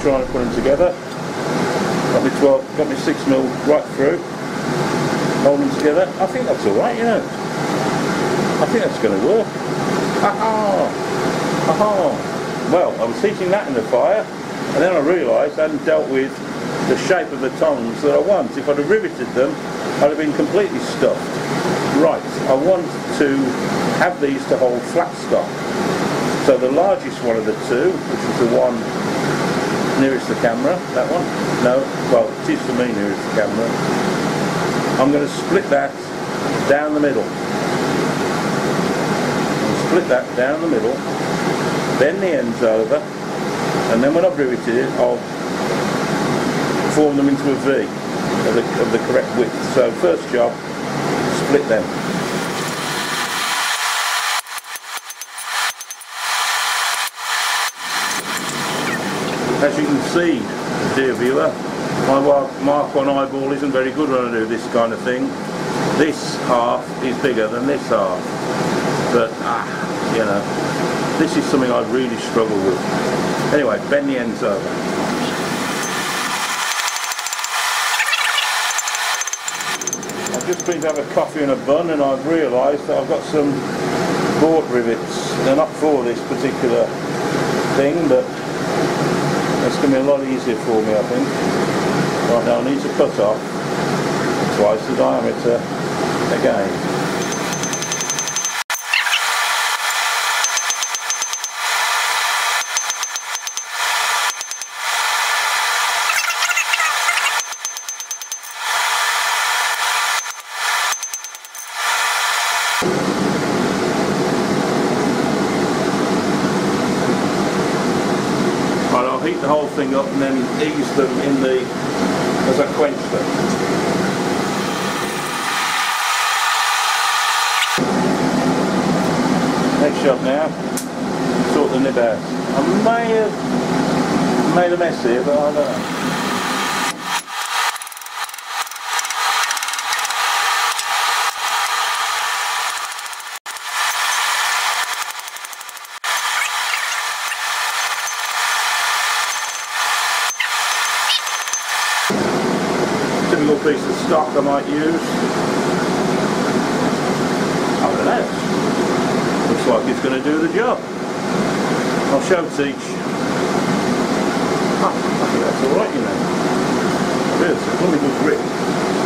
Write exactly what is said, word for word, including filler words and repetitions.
trying to put them together. Got me twelve, got me six mil right through, holding them together. I think that's all right, you know. I think that's going to work. Aha! Aha! Well, I was heating that in the fire, and then I realised I hadn't dealt with the shape of the tongs that I want. If I'd have riveted them, I'd have been completely stuffed. Right, I want to have these to hold flat stock. So the largest one of the two, which is the one nearest the camera, that one, no, well, it is for me nearest the camera, I'm going to split that down the middle. Split that down the middle, bend the ends over, and then when I've riveted it, I'll form them into a V of the, of the correct width. So first job, split them. As you can see, dear viewer, my mark on eyeball isn't very good when I do this kind of thing. This half is bigger than this half, but ah, you know, this is something I really struggle with. Anyway, bend the ends over. Just been to have a coffee and a bun, and I've realised that I've got some board rivets. They're not for this particular thing, but it's going to be a lot easier for me, I think. Right now I need to cut off twice the diameter again. Heat the whole thing up and then ease them in the, as I quench them. Next job now, sort the nib out. I may have made a mess here, but I don't know. Piece of stock I might use. I don't know. Looks like it's going to do the job. I'll show teach. Huh, I think that's alright, you know. It is. It's a really good grip.